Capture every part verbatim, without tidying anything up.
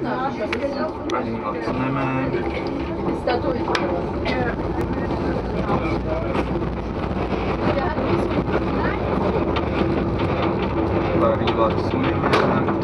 Odsuneme. Barvíva odsuneme. Barvíva odsuneme.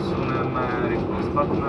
Suneme, rychlost Most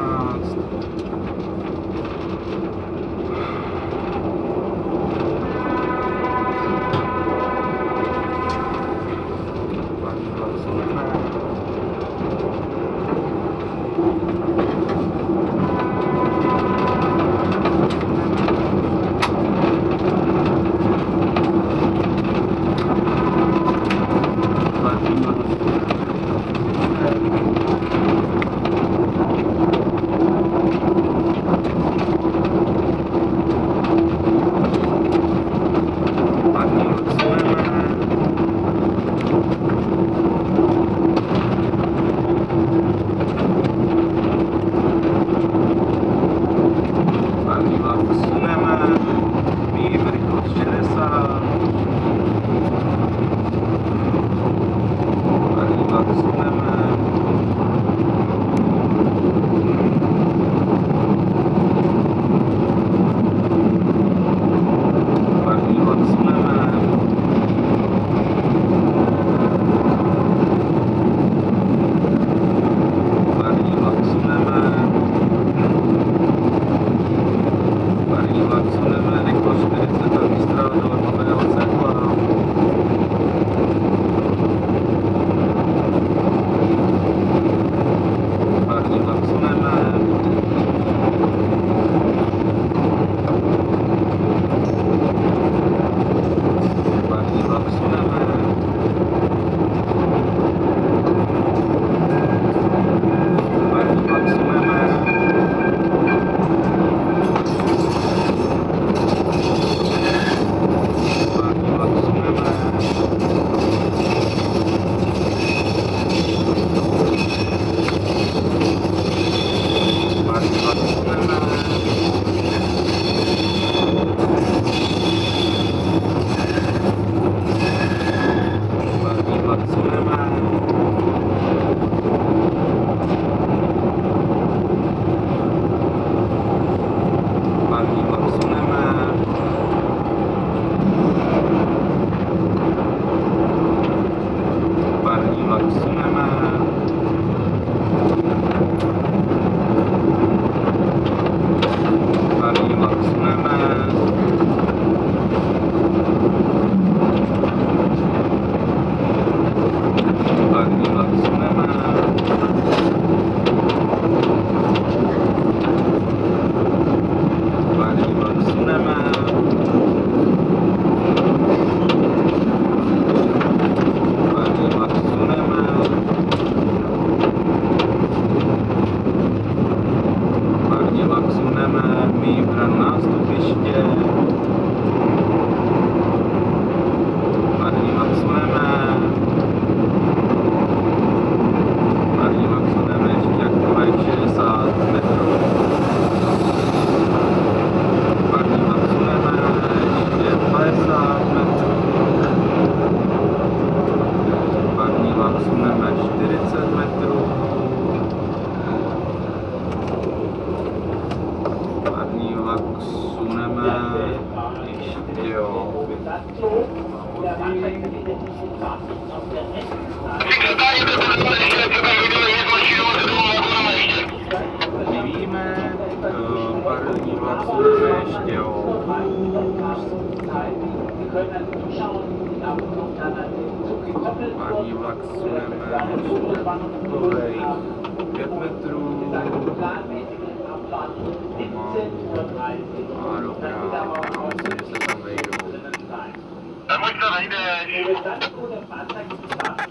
a nejde.